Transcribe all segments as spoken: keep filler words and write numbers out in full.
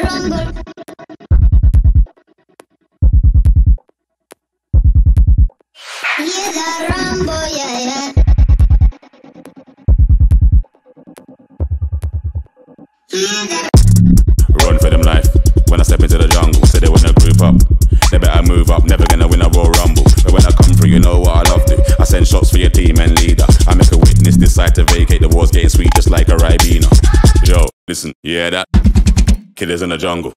Rumble. Yeah, the Rumble, yeah, yeah. Yeah, the run for them life. When I step into the jungle, say they wanna group up. They better move up, never gonna win a Royal Rumble. But when I come through, you know what I love to. I send shots for your team and leader. I make a witness decide to vacate. The war's getting sweet just like a Ribena. Yo, listen, yeah, that. Killers in the jungle.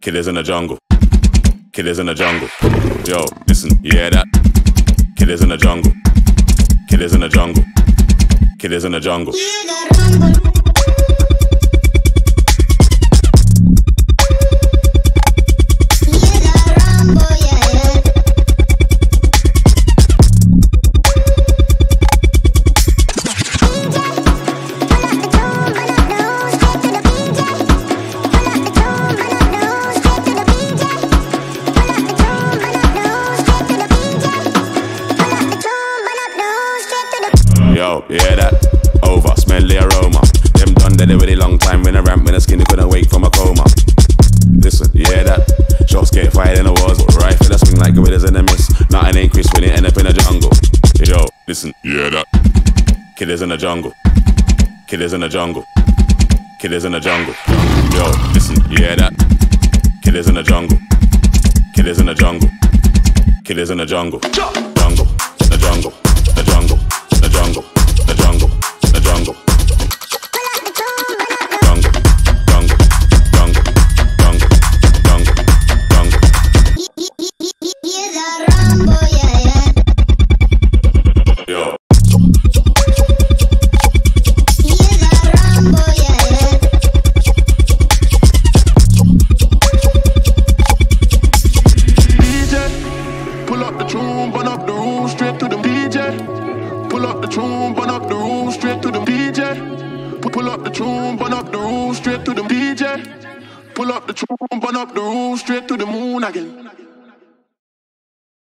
Killers in the jungle. Killers in the jungle. Yo, listen, yeah, that. Killers in the jungle. Killers in the jungle. Killers in the jungle. Yeah, the Rumble. Yo, yeah, that over, smell the aroma. Them done that every long time. When I ramp, when I skinny, couldn't wake from a coma. Listen, yeah, that shots get fired in the walls, but right for the swing like gorillas in the mist. Nothing ain't crisp when it end up in the jungle. Yo, listen, yeah, that killers in the jungle, killers in the jungle, killers in the jungle. Yo, listen, yeah, that killers in the jungle, killers in the jungle, killers in the jungle, jungle, the jungle, the jungle. The jungle, the jungle, the jungle. Jungle, jungle, jungle, jungle, jungle, jungle. Yo. D J, pull up the tune, burn up the room, straight to the D J. Pull up the tune, burn up the room, straight to the D J. Pull up the tune, burn up the room, straight to the D J. Pull up the tune, burn up the room, straight to the moon again.